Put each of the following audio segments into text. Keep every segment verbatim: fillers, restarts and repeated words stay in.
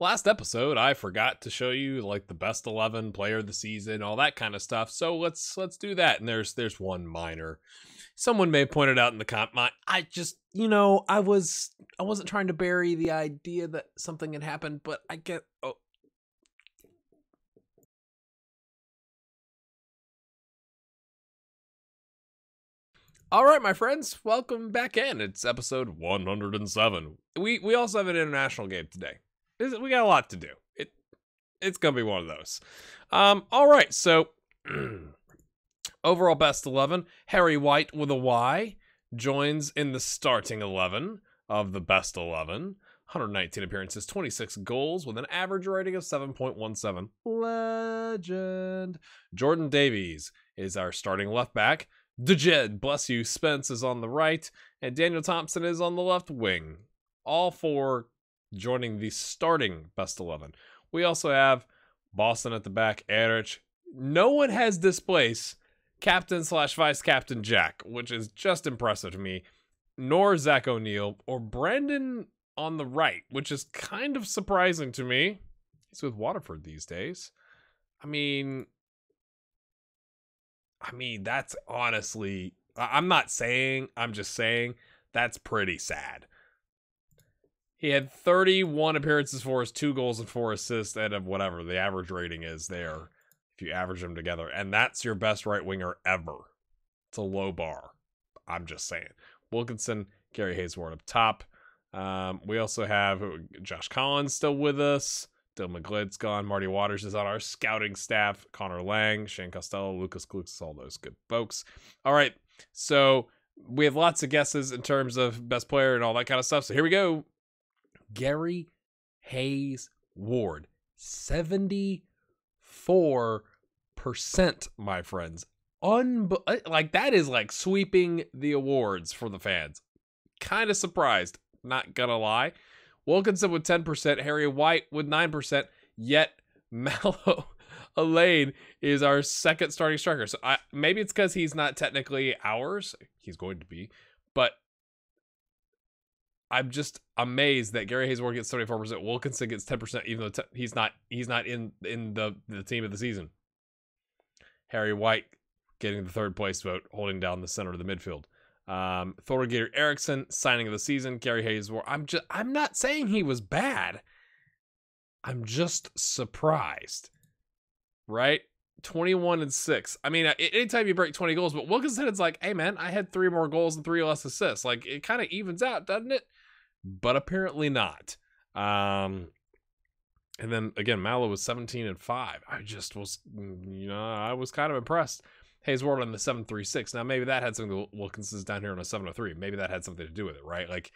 Last episode, I forgot to show you like the best eleven, player of the season, all that kind of stuff. So let's let's do that. And there's there's one minor. Someone may have pointed out in the comp. My, I just you know I was I wasn't trying to bury the idea that something had happened, but I get oh. All right, my friends, welcome back in. It's episode one hundred and seven. We we also have an international game today. We got a lot to do. It it's gonna be one of those. Um. All right. So overall best eleven. Harry White with a Y joins in the starting eleven of the best eleven. one hundred nineteen appearances, twenty-six goals with an average rating of seven point one seven. Legend. Jordan Davies is our starting left back. Dejed, bless you, Spence is on the right, and Daniel Thompson is on the left wing. All four joining the starting best eleven. We also have Boston at the back, Erich. No one has displaced captain slash vice captain Jack, which is just impressive to me, nor Zach O'Neill or Brandon on the right, which is kind of surprising to me. He's with Waterford these days. I mean, I mean, that's honestly, I'm not saying, I'm just saying that's pretty sad. He had thirty-one appearances for us, two goals and four assists, out of whatever the average rating is there, if you average them together. And that's your best right winger ever. It's a low bar. I'm just saying. Wilkinson, Gary Hayesward up top. Um, we also have Josh Collins still with us. Dylan McGlid's gone. Marty Waters is on our scouting staff. Connor Lang, Shane Costello, Lucas Klux, all those good folks. All right, so we have lots of guesses in terms of best player and all that kind of stuff. So here we go. Gary Hayesward, seventy-four percent, my friends. Unbe- like that is like sweeping the awards for the fans. Kind of surprised, not gonna lie. Wilkinson with ten percent, Harry White with nine percent, yet Mallow Elaine is our second starting striker. So I, maybe it's because he's not technically ours. He's going to be, but I'm just amazed that Gary Hayesward gets thirty-four percent, Wilkinson gets ten percent, even though he's not he's not in in the the team of the season. Harry White getting the third place vote, holding down the center of the midfield. Um, Thorgeir Ericsson, signing of the season. Gary Hayesward. I'm just I'm not saying he was bad. I'm just surprised, right? twenty-one and six. I mean, anytime you break twenty goals, but Wilkinson, it's like, hey man, I had three more goals and three less assists. Like it kind of evens out, doesn't it? But apparently not. Um, and then again, Mallow was seventeen and five. I just was, you know, I was kind of impressed. Hayesward on the seven three six. Now maybe that had something. Wilkinson's down here on a seven oh three. Maybe that had something to do with it, right? Like,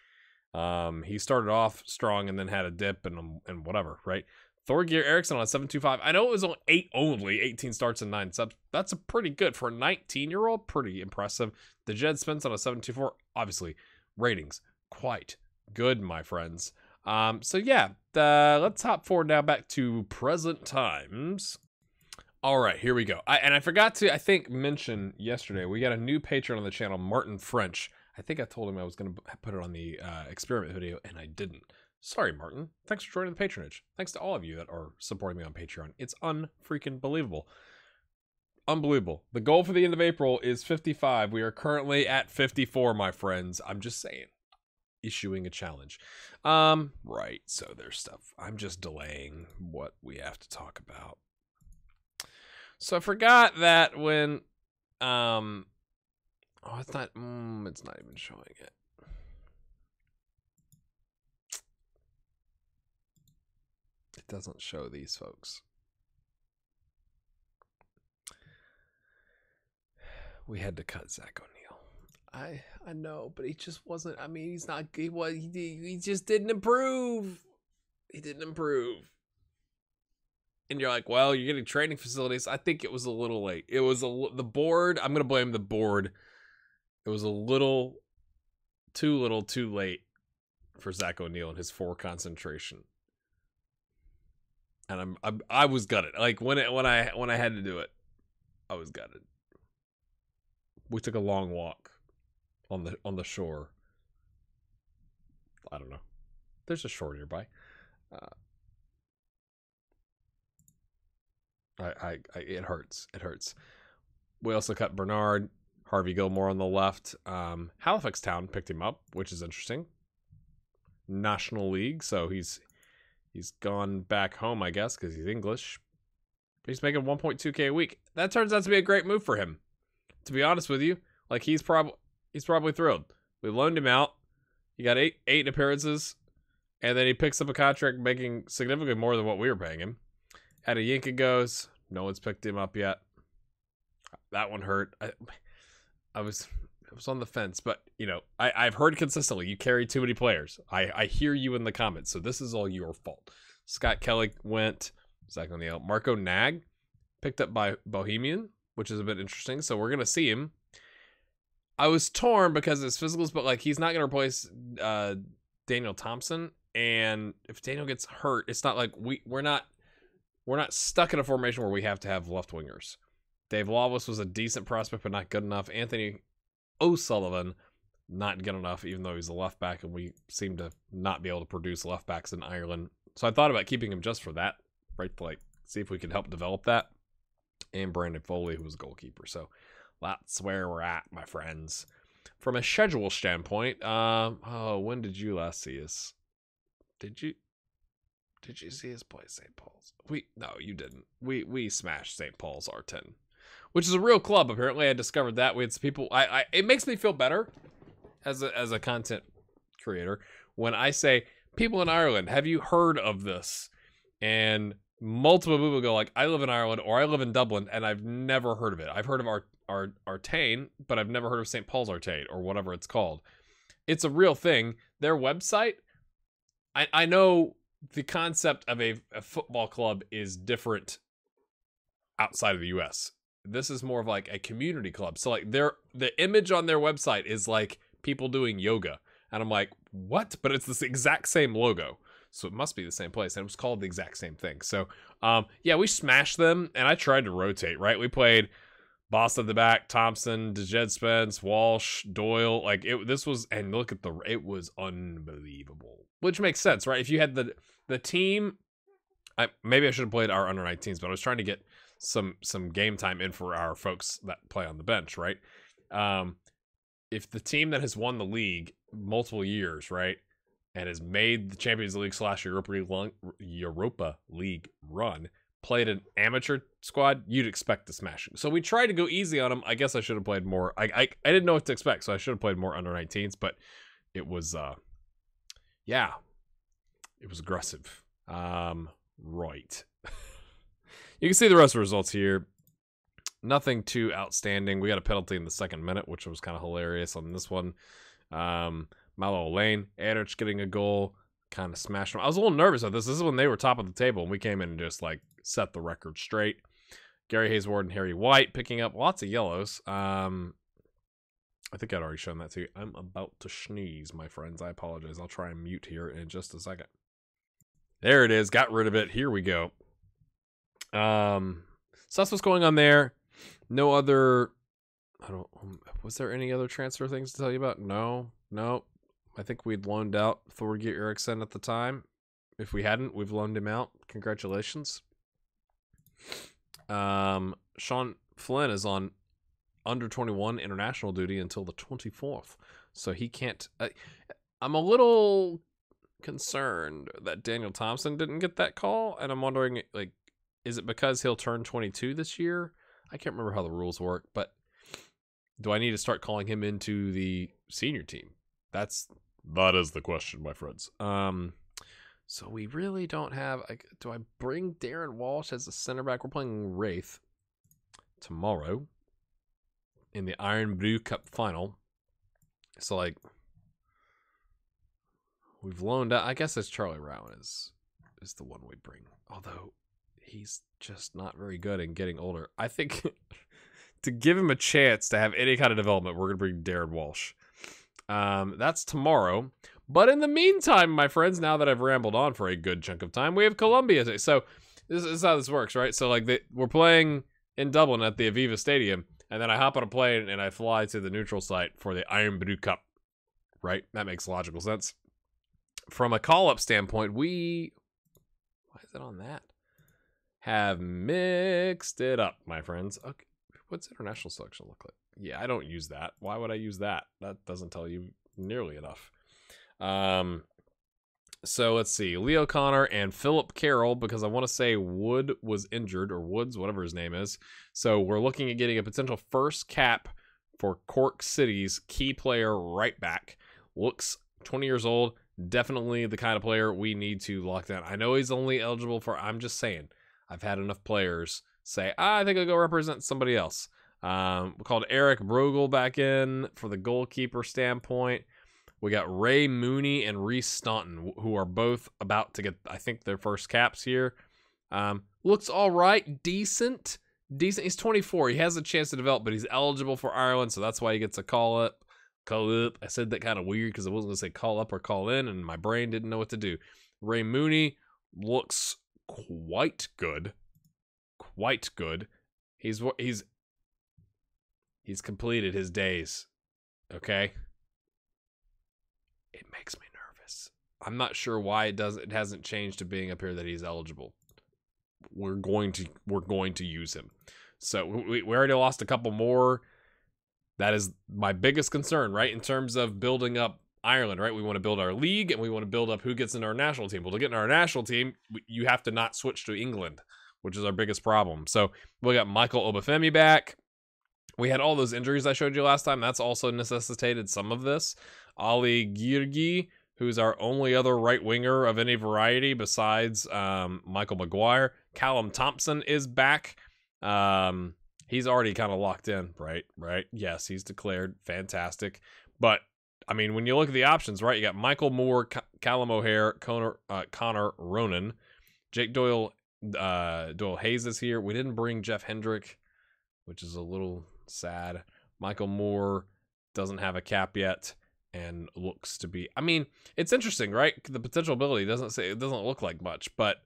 um, he started off strong and then had a dip and and whatever, right? Thorgeir Ericsson on a seven two five. I know it was on eight only, eighteen starts and nine subs. That's a pretty good for a nineteen year old. Pretty impressive. Dejed Spence on a seven two four. Obviously, ratings quite good, my friends. Um, so yeah, uh, let's hop forward now back to present times. All right, here we go. I, and I forgot to, I think, mention yesterday, we got a new patron on the channel, Martin French. I think I told him I was going to put it on the uh, experiment video, and I didn't. Sorry, Martin. Thanks for joining the patronage. Thanks to all of you that are supporting me on Patreon. It's unfreaking believable. Unbelievable. The goal for the end of April is fifty-five. We are currently at fifty-four, my friends. I'm just saying. Issuing a challenge. Um, right, so there's stuff. I'm just delaying what we have to talk about. So I forgot that when, um, oh, it's not, mm, it's not even showing it. It doesn't show these folks. We had to cut Zach O'Neill. I I know, but he just wasn't. I mean, he's not. He was. He, he just didn't improve. He didn't improve. And you're like, well, you're getting training facilities. I think it was a little late. It was a, the board. I'm going to blame the board. It was a little too little too late for Zach O'Neill and his four concentration. And I'm, I'm I was gutted. Like when it when I when I had to do it, I was gutted. We took a long walk on the on the shore. I don't know. There's a shore nearby. Uh I, I, I it hurts. It hurts. We also cut Bernard, Harvey Gilmore on the left. Um, Halifax Town picked him up, which is interesting. National League, so he's he's gone back home, I guess, because he's English. He's making one point two K a week. That turns out to be a great move for him. To be honest with you, like he's probably he's probably thrilled. We loaned him out. He got eight eight appearances, and then he picks up a contract making significantly more than what we were paying him. At a Yinka goes. No one's picked him up yet. That one hurt. I, I was I was on the fence, but you know I I've heard consistently you carry too many players. I I hear you in the comments, so this is all your fault. Scott Kelly went. Zach O'Neill. Marco Nag picked up by Bohemian, which is a bit interesting. So we're gonna see him. I was torn because it's physicals, but like he's not gonna replace uh, Daniel Thompson, and if Daniel gets hurt, it's not like we we're not we're not stuck in a formation where we have to have left wingers. Dave Lawless was a decent prospect, but not good enough. Anthony O'Sullivan, not good enough, even though he's a left back, and we seem to not be able to produce left backs in Ireland. So I thought about keeping him just for that, right? To like see if we can help develop that. And Brandon Foley, who was a goalkeeper. So that's where we're at, my friends. From a schedule standpoint, um, oh, when did you last see us? Did you? Did you see us play Saint Paul's? We no, you didn't. We we smashed Saint Paul's Artane, which is a real club. Apparently, I discovered that. We had some people. I, I it makes me feel better as a as a content creator when I say, people in Ireland, have you heard of this? And multiple people go like, I live in Ireland or I live in Dublin, and I've never heard of it. I've heard of our our Artane, but I've never heard of Saint Paul's Artane or whatever it's called. It's a real thing. Their website, I I know. The concept of a, a football club is different outside of the U S. This is more of like a community club. So like their the image on their website is like people doing yoga. And I'm like, what? But it's this exact same logo. So it must be the same place. And it was called the exact same thing. So um, yeah, we smashed them. And I tried to rotate, right? We played Boss at the back, Thompson, Dejed Spence, Walsh, Doyle. Like it, this was, and look at the, it was unbelievable. Which makes sense, right? If you had the the team, I, maybe I should have played our under nineteens, but I was trying to get some some game time in for our folks that play on the bench, right? Um, if the team that has won the league multiple years, right, and has made the Champions League slash Europa, Europa League run, played an amateur squad, you'd expect to smash it. So we tried to go easy on them. I guess I should have played more. I, I I didn't know what to expect, so I should have played more under nineteens. But it was, uh, yeah, it was aggressive. Um, right. You can see the rest of the results here. Nothing too outstanding. We got a penalty in the second minute, which was kind of hilarious on this one. Um, Mallow Elaine, Erich getting a goal. Kind of smashed them. I was a little nervous about this. This is when they were top of the table, and we came in and just like set the record straight. Gary Hayesward and Harry White picking up lots of yellows. Um, I think I'd already shown that to you. I'm about to sneeze, my friends. I apologize. I'll try and mute here in just a second. There it is. Got rid of it. Here we go. Um, so that's what's going on there. No other. I don't. Was there any other transfer things to tell you about? No. No. I think we'd loaned out Thorgeir Ericsson at the time. If we hadn't, we've loaned him out. Congratulations. Um, Sean Flynn is on under twenty-one international duty until the twenty-fourth. So he can't... Uh, I'm a little concerned that Daniel Thompson didn't get that call. And I'm wondering, like, is it because he'll turn twenty-two this year? I can't remember how the rules work. But do I need to start calling him into the senior team? That's... That is the question, my friends. Um, so we really don't have... I, do I bring Darren Walsh as a center back? We're playing Wraith tomorrow in the I R N B R U Cup final. So, like, we've loaned out... I guess it's Charlie Rowan is, is the one we bring. Although, he's just not very good in getting older. I think to give him a chance to have any kind of development, we're going to bring Darren Walsh. Um, that's tomorrow. But in the meantime, my friends, now that I've rambled on for a good chunk of time, we have Colombia today. So this is how this works, right? So like they, we're playing in Dublin at the Aviva Stadium, and then I hop on a plane and I fly to the neutral site for the I R N B R U Cup, right? That makes logical sense. From a call-up standpoint, we... Why is it on that? have mixed it up, my friends. Okay. What's international selection look like? Yeah, I don't use that. Why would I use that? That doesn't tell you nearly enough. Um, so let's see. Lee O'Connor and Philip Carroll, because I want to say Wood was injured, or Woods, whatever his name is. So we're looking at getting a potential first cap for Cork City's key player right back. Looks twenty years old. Definitely the kind of player we need to lock down. I know he's only eligible for, I'm just saying, I've had enough players say, ah, I think I'll go represent somebody else. Um, we called Eric Brogel back in for the goalkeeper standpoint. We got Ray Mooney and Rhys Staunton, who are both about to get, I think, their first caps here. Um, looks all right. Decent. Decent. He's twenty-four. He has a chance to develop, but he's eligible for Ireland, so that's why he gets a call-up. Call-up. I said that kind of weird because I wasn't going to say call-up or call-in, and my brain didn't know what to do. Ray Mooney looks quite good. Quite good. He's he's he's completed his days. Okay. It makes me nervous. I'm not sure why it doesn't it hasn't changed to being up here that he's eligible. We're going to we're going to use him. So we we already lost a couple more. That is my biggest concern, right? In terms of building up Ireland, right? We want to build our league and we want to build up who gets into our national team. Well, to get in our national team, you have to not switch to England, which is our biggest problem. So we got Michael Obafemi back. We had all those injuries I showed you last time. That's also necessitated some of this. Ali Girgi, who's our only other right winger of any variety besides um, Michael Maguire. Callum Thompson is back. Um, he's already kind of locked in, right? Right? Yes, he's declared. Fantastic. But, I mean, when you look at the options, right? You got Michael Moore, C Callum O'Hare, Connor, uh, Connor Ronan, Jake Doyle, uh Doyle Hayes is here. We didn't bring Jeff Hendrick, which is a little sad. Michael Moore doesn't have a cap yet and looks to be, I mean, it's interesting, right? The potential ability doesn't say, it doesn't look like much, but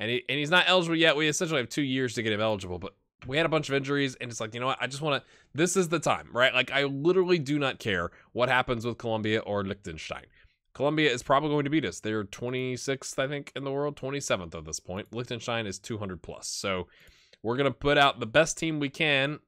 and he and he's not eligible yet. We essentially have two years to get him eligible, but we had a bunch of injuries and it's like, you know what, I just want to, this is the time, right? Like, I literally do not care what happens with Colombia or Liechtenstein. Colombia is probably going to beat us. They're twenty-sixth, I think, in the world, twenty-seventh at this point. Liechtenstein is two hundred plus. So we're going to put out the best team we can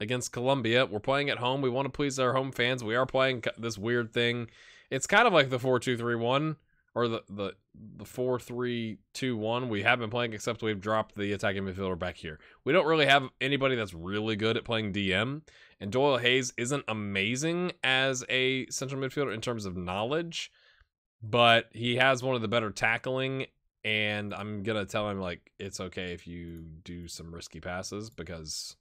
against Colombia. We're playing at home. We want to please our home fans. We are playing this weird thing. It's kind of like the four two three one or the the the four three two one we have been playing, except we've dropped the attacking midfielder back here. We don't really have anybody that's really good at playing D M. And Doyle Hayes isn't amazing as a central midfielder in terms of knowledge, but he has one of the better tackling, and I'm going to tell him, like, it's okay if you do some risky passes because,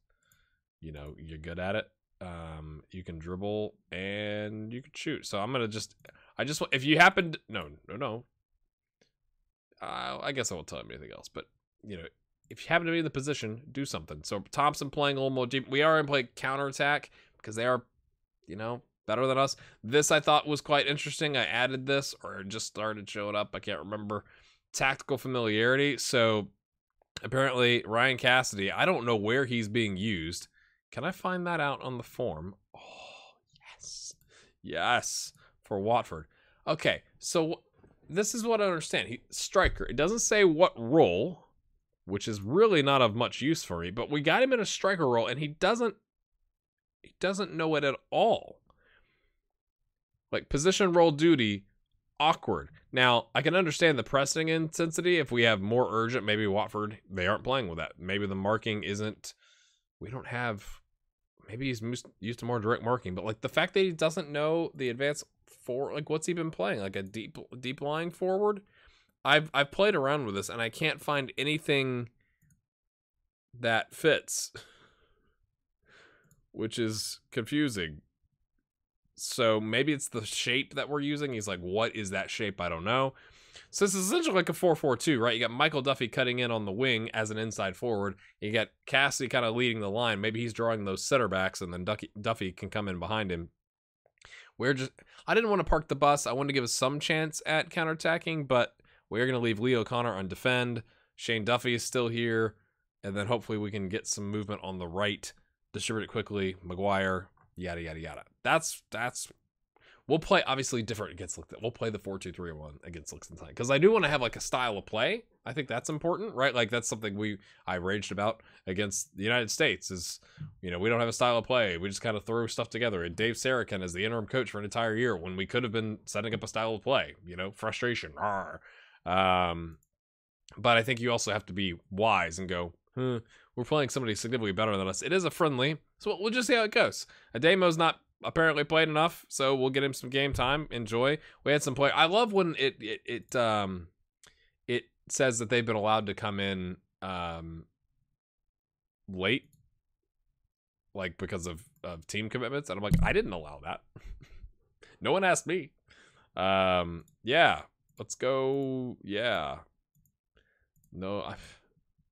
you know, you're good at it. Um, you can dribble, and you can shoot. So I'm going to just – I just – if you happen to – no, no, no. Uh, I guess I won't tell him anything else, but, you know – if you happen to be in the position, do something. So Thompson playing a little more deep. We are in play counterattack because they are, you know, better than us. This I thought was quite interesting. I added this or it just started showing up. I can't remember. Tactical familiarity. So apparently Ryan Cassidy, I don't know where he's being used. Can I find that out on the form? Oh, yes. Yes. For Watford. Okay. So this is what I understand. He, striker. It doesn't say what role, which is really not of much use for me, but we got him in a striker role and he doesn't, he doesn't know it at all. Like position, role, duty, awkward. Now I can understand the pressing intensity. If we have more urgent, maybe Watford, they aren't playing with that. Maybe the marking isn't, we don't have, maybe he's used to more direct marking, but like the fact that he doesn't know the advanced four, like what's he been playing? Like a deep, deep lying forward. I've I've played around with this and I can't find anything that fits, which is confusing. So maybe it's the shape that we're using. He's like, what is that shape? I don't know. So this is essentially like a four four two, right? You got Michael Duffy cutting in on the wing as an inside forward. You got Cassidy kind of leading the line. Maybe he's drawing those center backs and then Ducky, Duffy can come in behind him. We're just, I didn't want to park the bus. I wanted to give us some chance at counterattacking, but we're going to leave Lee O'Connor on defend. Shane Duffy is still here. And then hopefully we can get some movement on the right. Distribute it quickly. Maguire, yada, yada, yada. That's, that's, we'll play obviously different against, we'll play the four two three one against Liechtenstein. Because I do want to have like a style of play. I think that's important, right? Like that's something we I raged about against the United States is, you know, we don't have a style of play. We just kind of throw stuff together. And Dave Sarakin as the interim coach for an entire year when we could have been setting up a style of play, you know, frustration. Um, but I think you also have to be wise and go, hmm, we're playing somebody significantly better than us. It is a friendly, so we'll just see how it goes. Ademo's not apparently played enough, so we'll get him some game time. Enjoy. We had some play. I love when it it, it um it says that they've been allowed to come in um late, like because of of team commitments, and I'm like, I didn't allow that. No one asked me. Um, yeah, let's go. Yeah, no, I've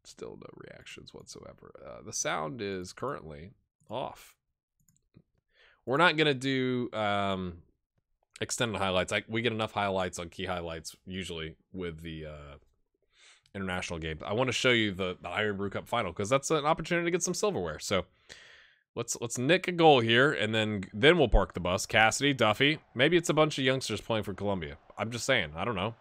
still no reactions whatsoever. Uh, the sound is currently off. We're not gonna do um, extended highlights. I, we get enough highlights on key highlights usually with the uh, international game. I want to show you the, the I R N-B R U Cup final because that's an opportunity to get some silverware. So let's let's nick a goal here, and then then we'll park the bus. Cassidy, Duffy. Maybe it's a bunch of youngsters playing for Colombia. I'm just saying. I don't know.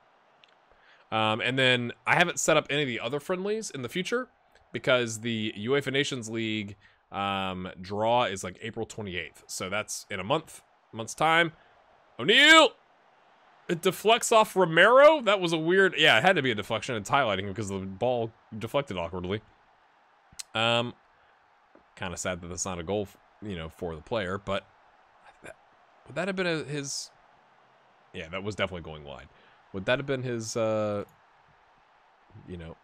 Um, and then I haven't set up any of the other friendlies in the future because the UEFA Nations League um draw is like April twenty-eighth, so that's in a month month's time. O'Neill, it deflects off Romero. That was a weird, yeah, it had to be a deflection. It's highlighting him because the ball deflected awkwardly. Um kind of sad that that's not a goal, you know, for the player, but that, would that have been a, his, yeah, that was definitely going wide. Would that have been his uh you know,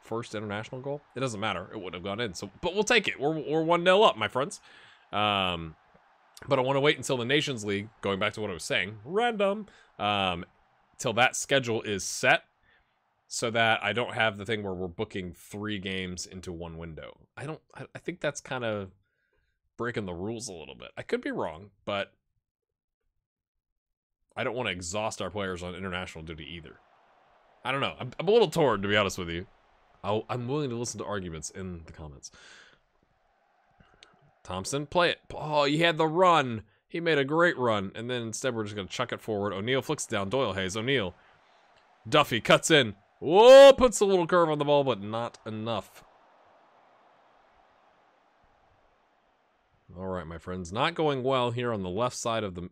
first international goal? It doesn't matter. It would have gone in. So, but we'll take it. We're we're one nil up, my friends. Um, but I want to wait until the Nations League. Going back to what I was saying, random. Um, till that schedule is set, so that I don't have the thing where we're booking three games into one window. I don't. I, I think that's kind of breaking the rules a little bit. I could be wrong, but I don't want to exhaust our players on international duty either. I don't know. I'm, I'm a little torn, to be honest with you. I'll, I'm willing to listen to arguments in the comments. Thompson, play it. Oh, he had the run. He made a great run. And then instead, we're just going to chuck it forward. O'Neill flicks it down. Doyle Hayes. O'Neill. Duffy cuts in. Whoa, puts a little curve on the ball, but not enough. All right, my friends. Not going well here on the left side of the...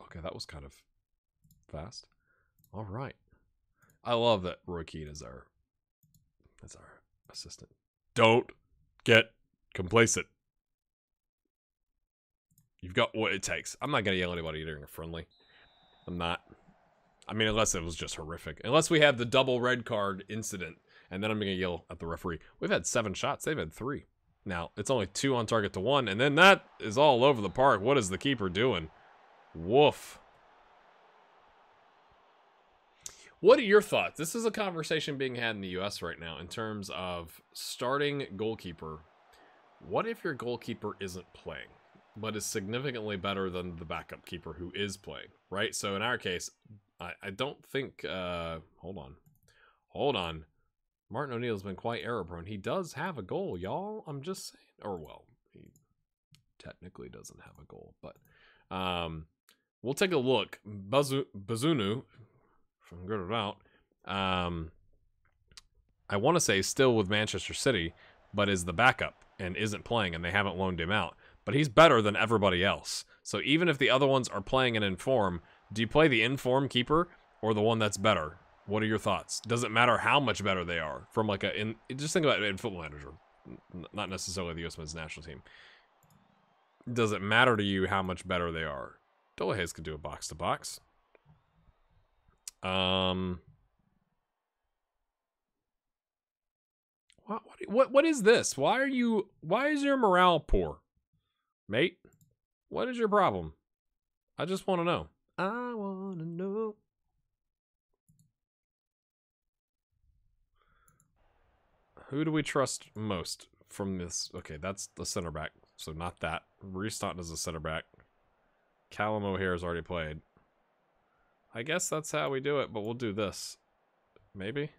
Okay, that was kind of fast. All right. I love that Roy Keane is our... That's our assistant. Don't get complacent. You've got what it takes. I'm not going to yell at anybody during a friendly. I'm not. I mean, unless it was just horrific. Unless we have the double red card incident, and then I'm going to yell at the referee. We've had seven shots. They've had three. Now, it's only two on target to one, and then that is all over the park. What is the keeper doing? Woof. What are your thoughts? This is a conversation being had in the U S right now in terms of starting goalkeeper. What if your goalkeeper isn't playing, but is significantly better than the backup keeper who is playing, right? So in our case, I, I don't think... Uh, hold on. Hold on. Martin O'Neill's been quite error-prone. He does have a goal, y'all. I'm just saying. Or, well, he technically doesn't have a goal, but... Um, we'll take a look. Bazu Bazunu... If I'm good or not, um, I want to say still with Manchester City, but is the backup and isn't playing, and they haven't loaned him out. But he's better than everybody else. So even if the other ones are playing and in form, do you play the in-form keeper or the one that's better? What are your thoughts? Doesn't matter how much better they are. From like a, in, just think about it in Football Manager, not necessarily the U S men's national team. Does it matter to you how much better they are? Doyle Hayes could do a box-to-box. Um, what, what, what is this? Why are you, why is your morale poor, mate? What is your problem? I just want to know. I want to know. Who do we trust most from this? Okay, that's the center back. So not that. Rhys Staunton is a center back. Callum O'Hare has already played. I guess that's how we do it, but we'll do this. Maybe?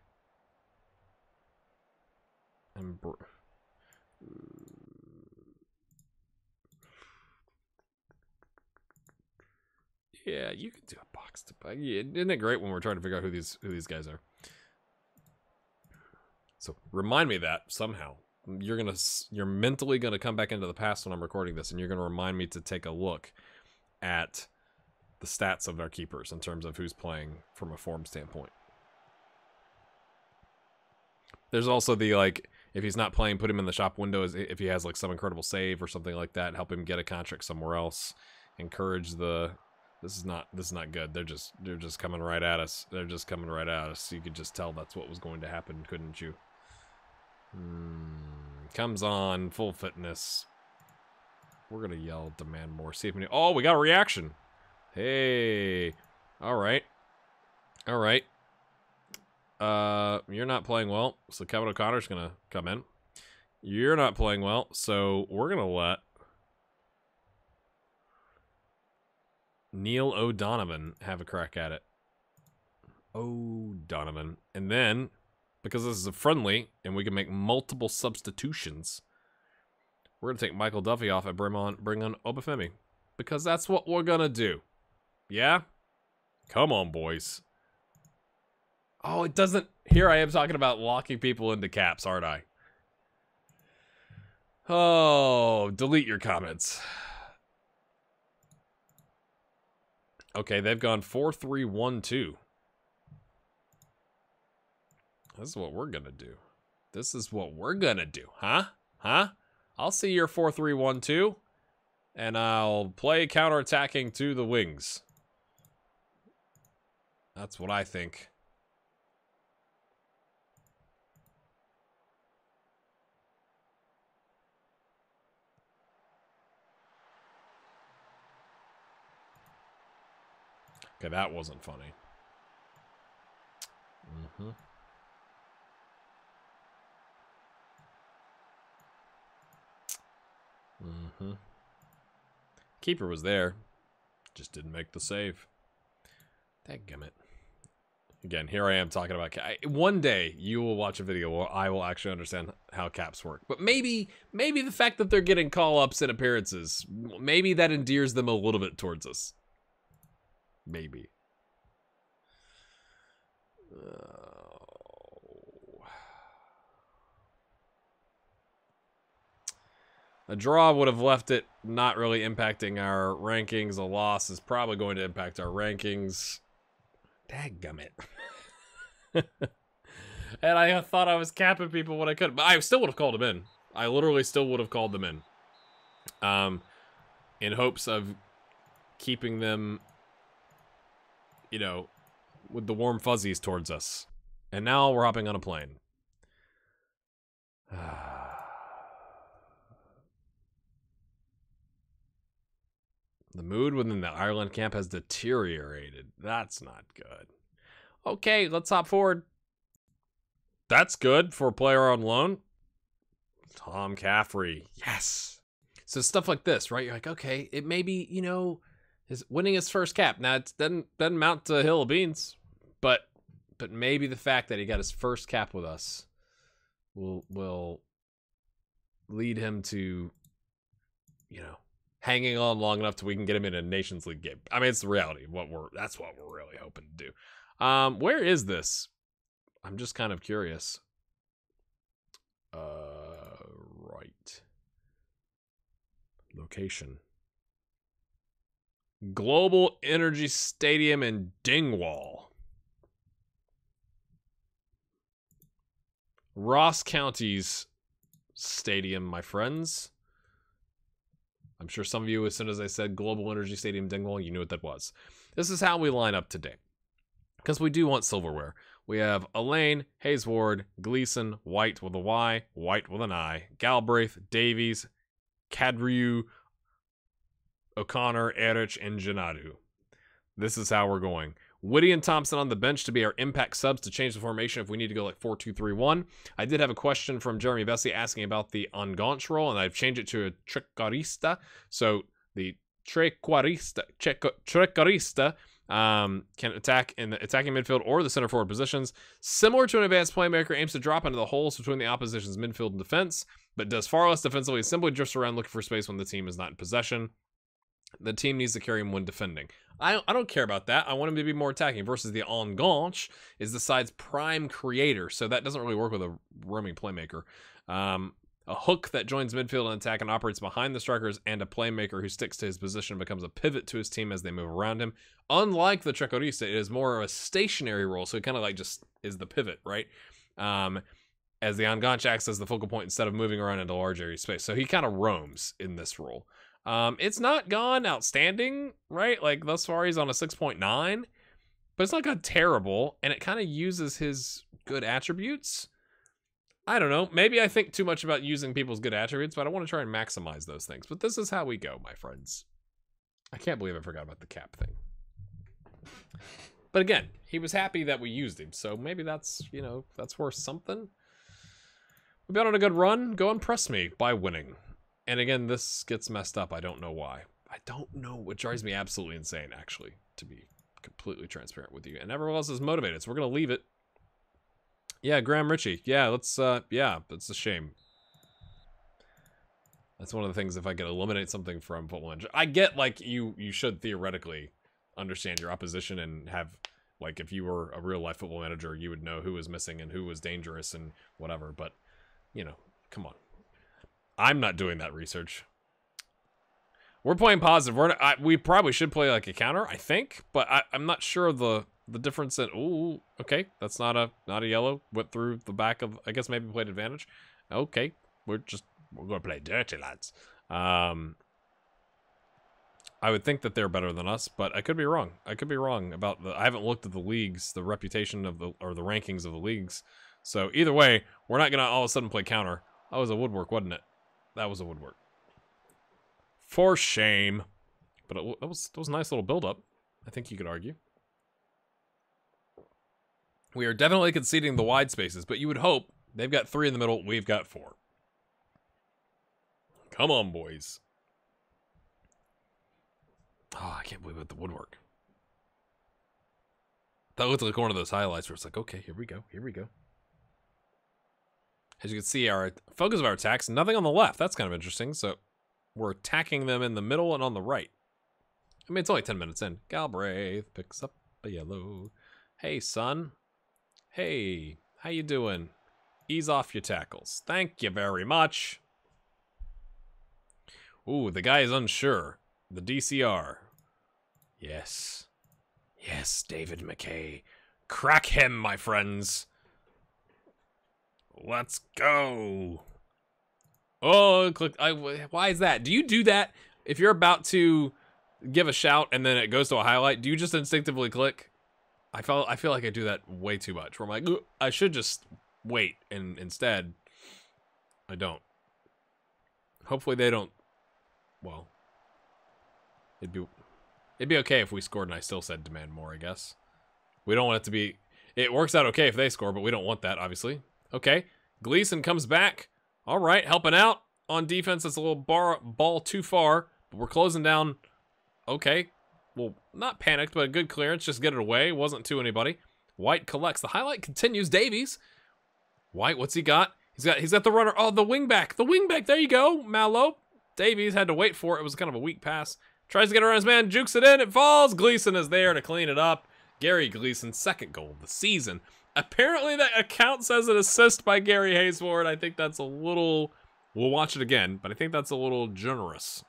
And br yeah, you can do a box to box. Yeah, isn't it great when we're trying to figure out who these who these guys are? So remind me of that somehow. You're gonna, you're mentally gonna come back into the past when I'm recording this, and you're gonna remind me to take a look at the stats of our keepers in terms of who's playing from a form standpoint. There's also the, like, if he's not playing, put him in the shop window. If he has like some incredible save or something like that, help him get a contract somewhere else. Encourage the. This is not. This is not good. They're just. They're just coming right at us. They're just coming right at us. You could just tell that's what was going to happen, couldn't you? Mm, comes on full fitness. We're gonna yell, demand more. See if we. Oh, we got a reaction. Hey. All right. All right. Uh, you're not playing well, so Kevin O'Connor's gonna come in. You're not playing well, so we're gonna let Neil O'Donovan have a crack at it. O'Donovan. And then, because this is a friendly, and we can make multiple substitutions, we're gonna take Michael Duffy off and bring on, bring on Obafemi. Because that's what we're gonna do. Yeah? Come on, boys. Oh, it doesn't... Here I am talking about locking people into caps, aren't I? Oh, delete your comments. Okay, they've gone four three one two. This is what we're gonna do. This is what we're gonna do, huh? Huh? I'll see your four three one two, and I'll play counterattacking to the wings. That's what I think. Okay, that wasn't funny. Mm-hmm. Mm-hmm. Keeper was there. Just didn't make the save. Dadgummit. Again, here I am talking about caps. One day, you will watch a video where I will actually understand how caps work. But maybe, maybe the fact that they're getting call-ups and appearances, maybe that endears them a little bit towards us. Maybe. Oh. A draw would have left it not really impacting our rankings. A loss is probably going to impact our rankings. Dadgummit. And I thought I was capping people when I could. But I still would have called them in. I literally still would have called them in. Um, in hopes of keeping them... you know, with the warm fuzzies towards us. And now we're hopping on a plane. The mood within the Ireland camp has deteriorated. That's not good. Okay, let's hop forward. That's good for a player on loan. Tom Caffrey. Yes. So stuff like this, right? You're like, okay, it may be, you know... is winning his first cap. Now, it doesn't, doesn't amount to a hill of beans, but but maybe the fact that he got his first cap with us will will lead him to, you know, hanging on long enough till we can get him in a Nations League game. I mean, it's the reality. What we're that's what we're really hoping to do. Um, where is this? I'm just kind of curious. Uh, right. Location. Global Energy Stadium in Dingwall. Ross County's stadium, my friends. I'm sure some of you, as soon as I said Global Energy Stadium Dingwall, you knew what that was. This is how we line up today. Because we do want silverware. We have Elaine, Hayesward, Gleason, White with a Y, White with an I, Galbraith, Davies, Kadriu, O'Connor, Erich, and Janadu. This is how we're going. Whitty and Thompson on the bench to be our impact subs to change the formation if we need to go like four two three one. I did have a question from Jeremy Vesey asking about the Enganche role, and I've changed it to a trequarista. So the trequarista, trequarista um, can attack in the attacking midfield or the center forward positions. Similar to an advanced playmaker, aims to drop into the holes between the opposition's midfield and defense, but does far less defensively, simply drifts around looking for space when the team is not in possession. The team needs to carry him when defending. I, I don't care about that. I want him to be more attacking versus the Enganche is the side's prime creator. So that doesn't really work with a roaming playmaker. Um, a hook that joins midfield and attack and operates behind the strikers, and a playmaker who sticks to his position and becomes a pivot to his team as they move around him. Unlike the Trequarista, it is more of a stationary role. So it kind of like just is the pivot, right? Um, as the Enganche acts as the focal point instead of moving around into large area space. So he kind of roams in this role. Um, it's not gone outstanding, right? Like, thus far, he's on a six point nine, but it's not gone terrible, and it kind of uses his good attributes. I don't know. Maybe I think too much about using people's good attributes, but I want to try and maximize those things. But this is how we go, my friends. I can't believe I forgot about the cap thing. But again, he was happy that we used him, so maybe that's, you know, that's worth something. We've been on a good run. Go impress me by winning. And again, this gets messed up. I don't know why. I don't know. What drives me absolutely insane, actually, to be completely transparent with you. And everyone else is motivated, so we're going to leave it. Yeah, Graham Ritchie. Yeah, let's, uh, yeah, that's a shame. That's one of the things, if I could eliminate something from Football Manager. I get, like, you, you should theoretically understand your opposition and have, like, if you were a real-life Football Manager, you would know who was missing and who was dangerous and whatever. But, you know, come on. I'm not doing that research. We're playing positive. We're not, I, we probably should play like a counter, I think, but I, I'm not sure of the the difference in. Ooh, okay, that's not a not a yellow. Went through the back of. I guess maybe played advantage. Okay, we're just we're gonna play dirty, lads. Um, I would think that they're better than us, but I could be wrong. I could be wrong about the. I haven't looked at the leagues, the reputation of the or the rankings of the leagues. So either way, we're not gonna all of a sudden play counter. That was a woodwork, wasn't it? That was a woodwork. For shame. But it, that, was, that was a nice little build-up, I think you could argue. We are definitely conceding the wide spaces, but you would hope they've got three in the middle, we've got four. Come on, boys. Oh, I can't believe it, the woodwork. That looked like one of those highlights where it's like, okay, here we go, here we go. As you can see, our focus of our attacks, nothing on the left. That's kind of interesting. So we're attacking them in the middle and on the right. I mean, it's only ten minutes in. Galbraith picks up a yellow. Hey, son. Hey, how you doing? Ease off your tackles. Thank you very much. Ooh, the guy is unsure. The D C R. Yes. Yes, David McKay. Crack him, my friends. Let's go. Oh, click. I, why is that? Do you do that? If you're about to give a shout and then it goes to a highlight, do you just instinctively click? I feel, I feel like I do that way too much. Where I'm like, I should just wait. And instead, I don't. Hopefully they don't. Well, it'd be, it'd be okay if we scored and I still said demand more, I guess. We don't want it to be. It works out okay if they score, but we don't want that, obviously. Okay, Gleason comes back. All right, helping out on defense. That's a little bar, ball too far, but we're closing down. Okay, well, not panicked, but a good clearance. Just get it away. Wasn't to anybody. White collects. The highlight continues. Davies. White, what's he got? He's got he's got the runner. Oh, the wing back. The wing back. There you go, Mallow. Davies had to wait for it. It was kind of a weak pass. Tries to get around his man. Jukes it in. It falls. Gleason is there to clean it up. Gary Gleason's second goal of the season. Apparently that accounts as an assist by Gary Hayesward. I think that's a little... We'll watch it again, but I think that's a little generous.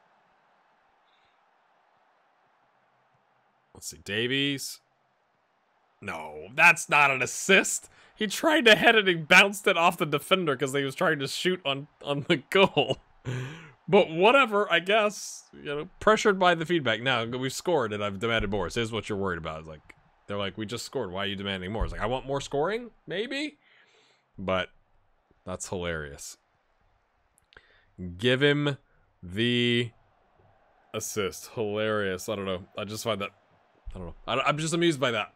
Let's see, Davies. No, that's not an assist. He tried to head it and bounced it off the defender because he was trying to shoot on, on the goal. But whatever, I guess. You know, pressured by the feedback. Now, we've scored and I've demanded more. So here's what you're worried about. It's like... They're like, we just scored. Why are you demanding more? It's like, I want more scoring, maybe? But that's hilarious. Give him the assist. Hilarious. I don't know. I just find that... I don't know. I, I'm just amused by that.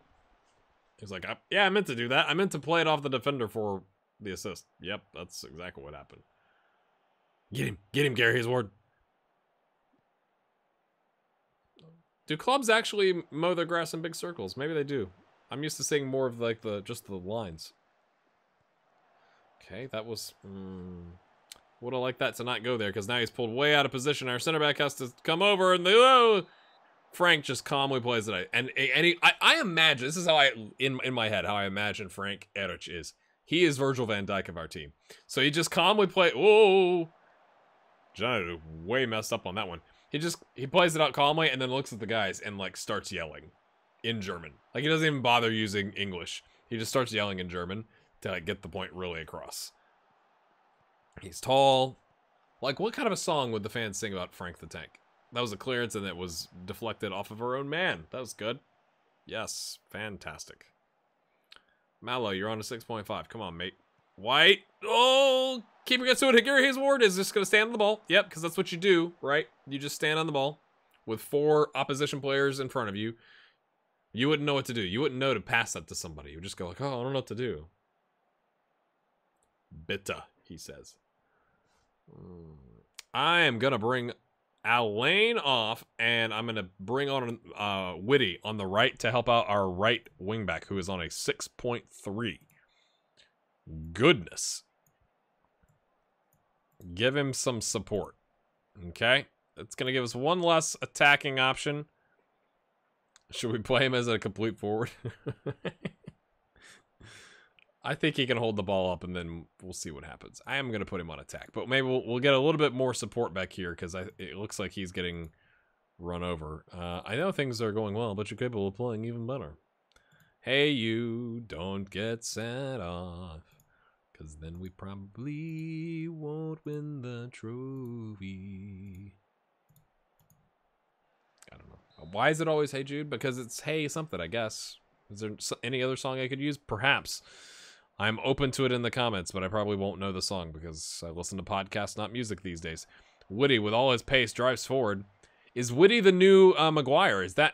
He's like, I, yeah, I meant to do that. I meant to play it off the defender for the assist. Yep, that's exactly what happened. Get him. Get him, Gary Hayesward. Do clubs actually mow their grass in big circles? Maybe they do. I'm used to seeing more of like the just the lines. Okay, that was mm, Would have liked that to not go there, because now he's pulled way out of position. Our center back has to come over, and the, oh, Frank just calmly plays it. And, and he, I, I imagine, this is how I, in, in my head, how I imagine Frank Erich is. He is Virgil van Dijk of our team. So he just calmly play. Oh, Johnny way messed up on that one. He just, he plays it out calmly and then looks at the guys and like starts yelling in German. Like he doesn't even bother using English. He just starts yelling in German to like, get the point really across. He's tall. Like what kind of a song would the fans sing about Frank the Tank? That was a clearance and it was deflected off of our own man. That was good. Yes, fantastic. Mallow, you're on to six point five. Come on, mate. White. Oh, keeper gets to it. Gary Hayesward is just going to stand on the ball. Yep, because that's what you do, right? You just stand on the ball with four opposition players in front of you. You wouldn't know what to do. You wouldn't know to pass that to somebody. You would just go like, oh, I don't know what to do. Bitta, he says. Mm. I am going to bring Elaine off, and I'm going to bring on uh, Whitty on the right to help out our right wingback, who is on a six point three. Goodness. Give him some support. Okay. That's going to give us one less attacking option. Should we play him as a complete forward? I think he can hold the ball up, and then we'll see what happens. I am going to put him on attack, but maybe we'll, we'll get a little bit more support back here because it looks like he's getting run over. Uh, I know things are going well, but you're capable of playing even better. Hey, you don't get sent off because then we probably won't win the trophy. I don't know. Why is it always Hey Jude? Because it's Hey something, I guess. Is there any other song I could use? Perhaps. I'm open to it in the comments, but I probably won't know the song because I listen to podcasts, not music these days. Whitty, with all his pace, drives forward. Is Whitty the new uh, Maguire? Is that...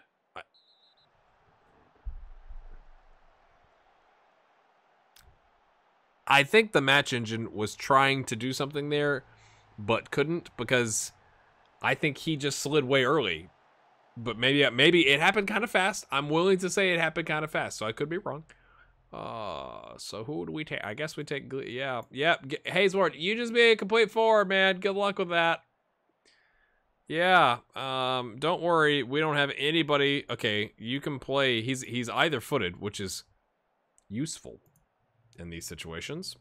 I think the match engine was trying to do something there, but couldn't because I think he just slid way early. But maybe maybe it happened kind of fast. I'm willing to say it happened kind of fast, so I could be wrong. Uh, so who do we take? I guess we take, yeah. Yep, yeah. Hayesward, you just be a complete forward, man. Good luck with that. Yeah, um, don't worry. We don't have anybody. Okay, you can play. He's, he's either footed, which is useful in these situations.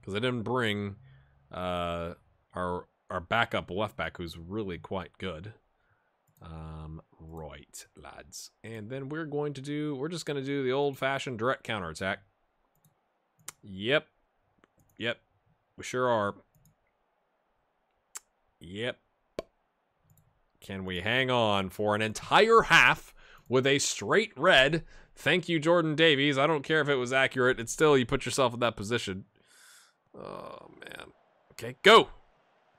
Because I didn't bring uh, our, our backup left back, who's really quite good. Um, right, lads. And then we're going to do, we're just going to do the old-fashioned direct counterattack. Yep. Yep. We sure are. Yep. Can we hang on for an entire half with a straight red? Thank you, Jordan Davies. I don't care if it was accurate. It's still, you put yourself in that position. Oh, man. Okay, go.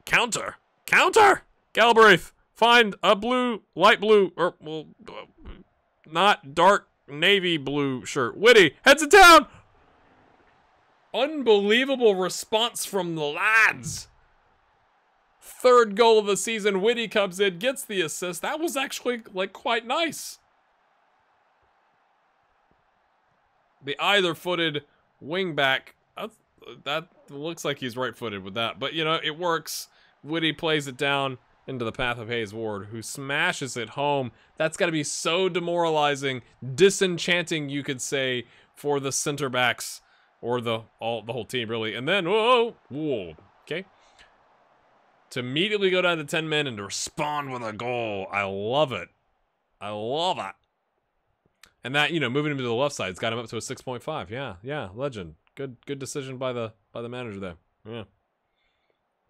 Counter. Counter! Galbraith! Find a blue, light blue, or, well, not dark navy blue shirt. Whitty, heads it down! Unbelievable response from the lads. Third goal of the season, Whitty comes in, gets the assist. That was actually, like, quite nice. The either-footed wing-back, that looks like he's right-footed with that. But, you know, it works. Whitty plays it down into the path of Hayesward, who smashes it home. That's got to be so demoralizing, disenchanting, you could say, for the center backs or the all the whole team, really. And then, whoa, whoa, okay. To immediately go down to ten men and to respond with a goal, I love it. I love it. And that, you know, moving him to the left side, it's got him up to a six point five. Yeah, yeah, legend. Good, good decision by the by the manager there. Yeah.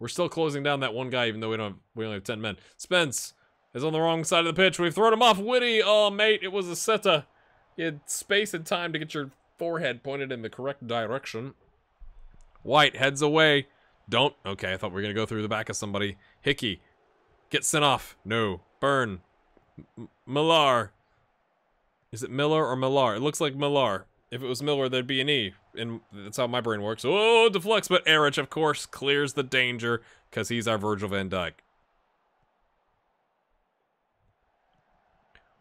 We're still closing down that one guy, even though we don't have, we only have ten men. Spence is on the wrong side of the pitch. We've thrown him off. Whitty, oh, mate, it was a sitter. You had space and time to get your forehead pointed in the correct direction. White heads away. Don't. Okay, I thought we were going to go through the back of somebody. Hickey gets sent off. No. Burn. M Millar. Is it Miller or Millar? It looks like Millar. If it was Miller, there'd be an E. And that's how my brain works. Oh, deflects, but Erich, of course, clears the danger because he's our Virgil van Dijk.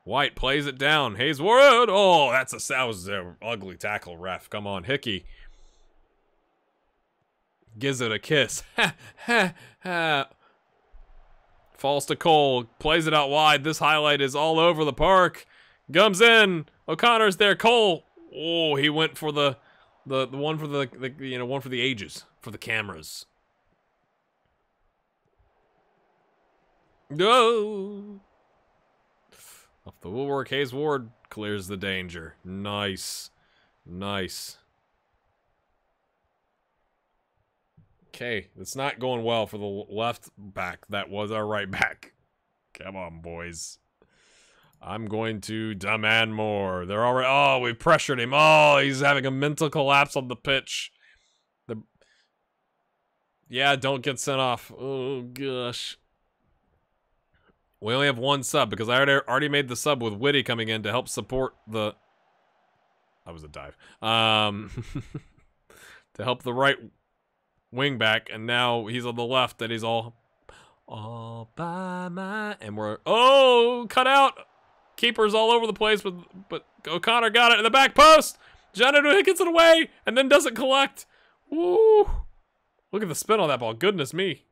White plays it down. Hayesward. Oh, that's a, that was an ugly tackle, ref. Come on, Hickey. gives it a kiss. Ha, ha, ha. Falls to Cole, plays it out wide. This highlight is all over the park. Comes in, O'Connor's there, Cole. Oh, he went for the, the, the one for the, the, you know, one for the ages, for the cameras. Go! Off the woodwork, Hayesward clears the danger. Nice. Nice. Okay, it's not going well for the left back. That was our right back. Come on, boys. I'm going to demand more. They're already... Oh, we pressured him. Oh, he's having a mental collapse on the pitch. The... Yeah, don't get sent off. Oh, gosh. We only have one sub because I already already made the sub with Whitty coming in to help support the... That was a dive. Um, to help the right wing back, and now he's on the left, and he's all... All by my... And we're... Oh, cut out! Keepers all over the place, but, but O'Connor got it in the back post! Jonathan gets it away, and then doesn't collect! Woo! Look at the spin on that ball. Goodness me.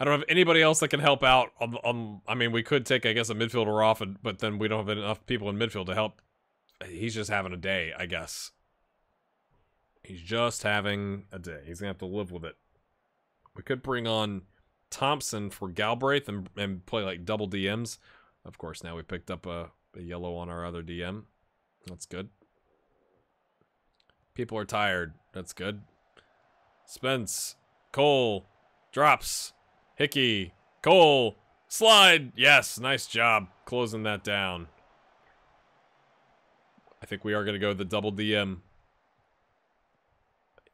I don't have anybody else that can help out. On, on, I mean, we could take, I guess, a midfielder off, and, but then we don't have enough people in midfield to help. He's just having a day, I guess. He's just having a day. He's going to have to live with it. We could bring on Thompson for Galbraith and, and play, like, double D Ms. Of course, now we picked up a, a yellow on our other D M. That's good. People are tired. That's good. Spence. Cole. Drops. Hickey, Cole, slide. Yes, nice job closing that down. I think we are going to go the double D M.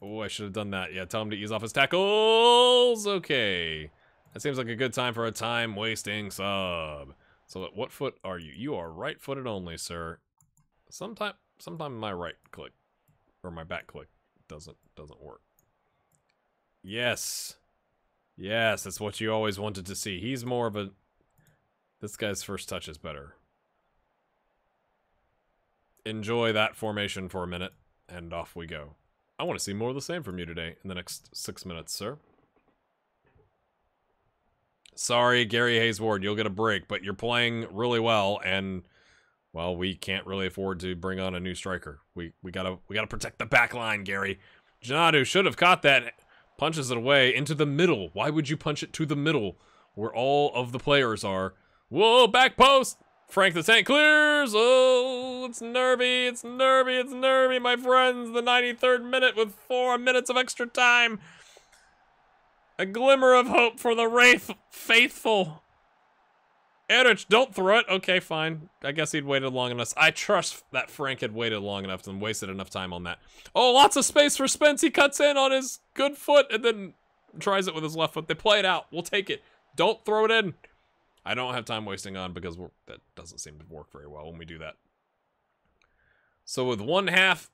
Oh, I should have done that. Yeah, tell him to ease off his tackles. Okay. That seems like a good time for a time-wasting sub. So at what foot are you? You are right-footed only, sir. Sometime, sometime my right click, or my back click, doesn't, doesn't work. Yes. Yes, that's what you always wanted to see. He's more of a... This guy's first touch is better. Enjoy that formation for a minute, and off we go. I want to see more of the same from you today in the next six minutes, sir. Sorry, Gary Hayesward, you'll get a break, but you're playing really well, and, well, we can't really afford to bring on a new striker. We we gotta, we gotta protect the back line, Gary. Janadu should have caught that... Punches it away into the middle. Why would you punch it to the middle where all of the players are? Whoa, back post! Frank the Tank clears! Oh, it's nervy, it's nervy, it's nervy, my friends. The ninety-third minute with four minutes of extra time. A glimmer of hope for the Wraith faithful. Erich, don't throw it. Okay, fine. I guess he'd waited long enough. I trust that Frank had waited long enough and wasted enough time on that. Oh, lots of space for Spence. He cuts in on his good foot and then tries it with his left foot. They play it out. We'll take it. Don't throw it in. I don't have time wasting on because we're, that doesn't seem to work very well when we do that. So with one half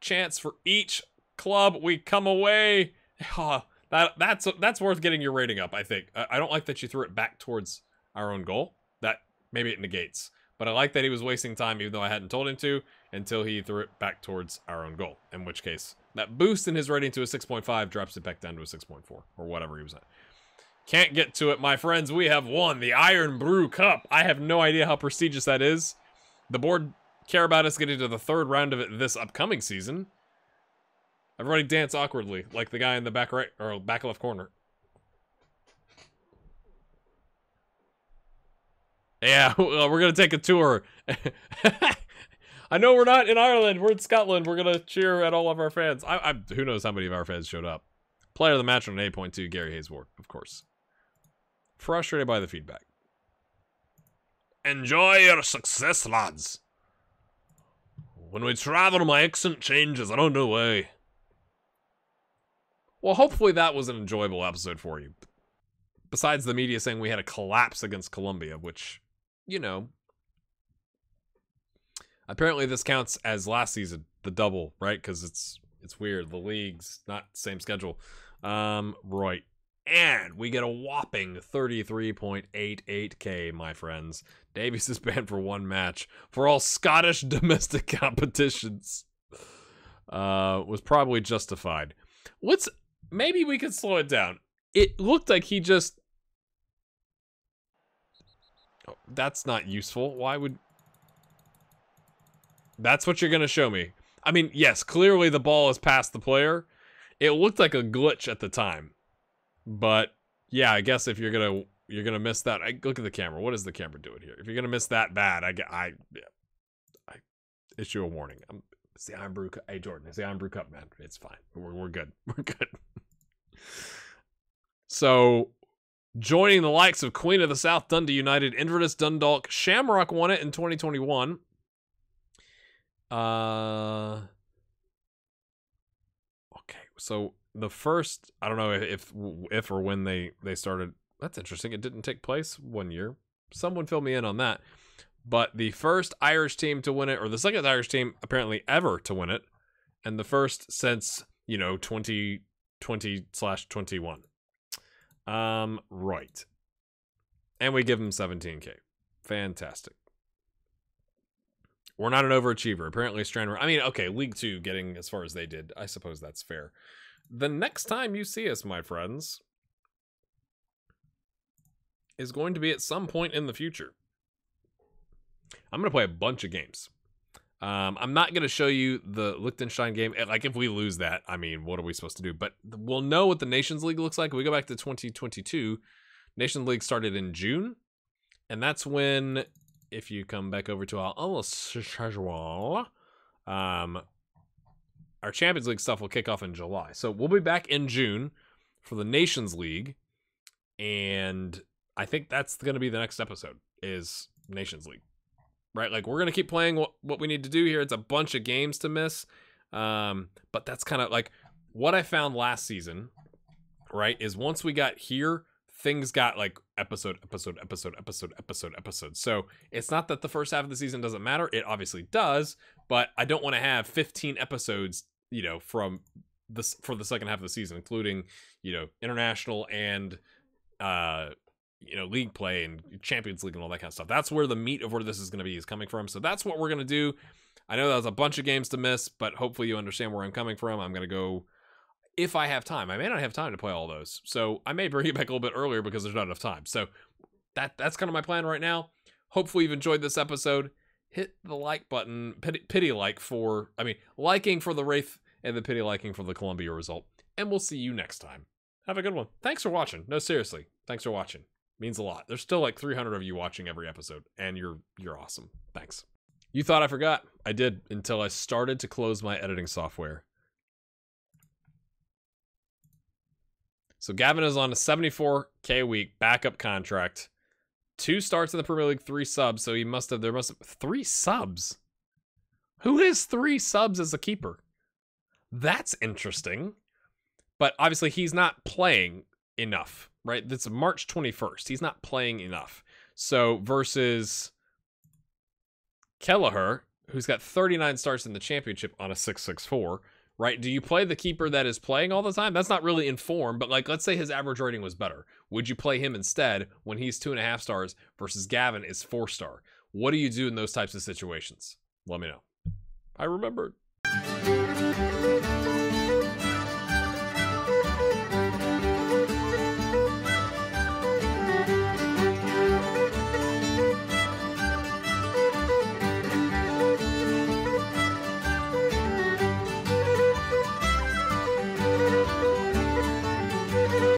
chance for each club, we come away. Oh, that, that's, that's worth getting your rating up, I think. I, I don't like that you threw it back towards... our own goal. That maybe it negates, but I like that he was wasting time, even though I hadn't told him to, until he threw it back towards our own goal, in which case that boost in his rating to a six point five drops it back down to a six point four or whatever he was at. Can't get to it, my friends. We have won the I R N B R U Cup. I have no idea how prestigious that is. The board care about us getting to the third round of it this upcoming season. Everybody dance awkwardly like the guy in the back right or back left corner. Yeah, we're going to take a tour. I know we're not in Ireland. We're in Scotland. We're going to cheer at all of our fans. I, I, who knows how many of our fans showed up. Player of the match on an eight point two, Gary Hayesward, of course. Frustrated by the feedback. Enjoy your success, lads. When we travel, my accent changes. I don't know why. Well, hopefully that was an enjoyable episode for you. Besides the media saying we had a collapse against Colombia, which... You know. Apparently this counts as last season, the double, right? Because it's it's weird. The league's not the same schedule. Um, right. And we get a whopping thirty-three point eight eight K, my friends. Davies is banned for one match for all Scottish domestic competitions. uh, was probably justified. Let's, maybe we could slow it down. It looked like he just... Oh, that's not useful. Why would... That's what you're going to show me. I mean, yes, clearly the ball is past the player. It looked like a glitch at the time. But, yeah, I guess if you're going to... You're going to miss that. I, look at the camera. What is the camera doing here? If you're going to miss that bad, I, I, I issue a warning. I'm, it's the I R N-B R U Cup. Hey, Jordan, it's the I R N-B R U Cup, man. It's fine. We're, we're good. We're good. So, joining the likes of Queen of the South, Dundee United, Inverness, Dundalk, Shamrock won it in twenty twenty-one. Uh, okay, so the first, I don't know if if or when they, they started... That's interesting. It didn't take place one year. Someone fill me in on that. But the first Irish team to win it, or the second Irish team apparently ever to win it, and the first since, you know, twenty twenty slash twenty-one. Um, right. And we give them seventeen K. Fantastic. We're not an overachiever. Apparently, Stranraer. I mean, okay, League Two getting as far as they did. I suppose that's fair. The next time you see us, my friends... is going to be at some point in the future. I'm going to play a bunch of games. Um, I'm not going to show you the Liechtenstein game. Like, if we lose that, I mean, what are we supposed to do? But we'll know what the Nations League looks like. We go back to twenty twenty-two. Nations League started in June. And that's when, if you come back over to our schedule, um, our Champions League stuff will kick off in July. So we'll be back in June for the Nations League. And... I think that's going to be the next episode, is Nations League, right? Like, we're going to keep playing what, what we need to do here. It's a bunch of games to miss, um, but that's kind of like what I found last season, right, is once we got here, things got like episode, episode, episode, episode, episode, episode. So it's not that the first half of the season doesn't matter. It obviously does, but I don't want to have fifteen episodes, you know, from this for the second half of the season, including, you know, international and, uh, you know, league play and Champions League and all that kind of stuff. That's where the meat of where this is going to be is coming from. So that's what we're going to do. I know that was a bunch of games to miss, but hopefully you understand where I'm coming from. I'm going to go, if I have time, I may not have time to play all those. So I may bring it back a little bit earlier because there's not enough time. So that that's kind of my plan right now. Hopefully you've enjoyed this episode. Hit the like button, pity, pity like for, I mean, liking for the Wraith and the pity liking for the Columbia result. And we'll see you next time. Have a good one. Thanks for watching. No, seriously. Thanks for watching. Means a lot. There's still like three hundred of you watching every episode, and you're you're awesome. Thanks. You thought I forgot. I did, until I started to close my editing software. So Gavin is on a seventy-four K a week backup contract. Two starts in the Premier League, three subs, so he must have there must have three subs. Who has three subs as a keeper? That's interesting. But obviously he's not playing enough. Right, that's March twenty-first. He's not playing enough. So versus Kelleher, who's got thirty-nine starts in the championship on a six six four, right? Do you play the keeper that is playing all the time? That's not really in form, but like, let's say his average rating was better. Would you play him instead when he's two and a half stars versus Gavin is four star? What do you do in those types of situations? Let me know. I remembered.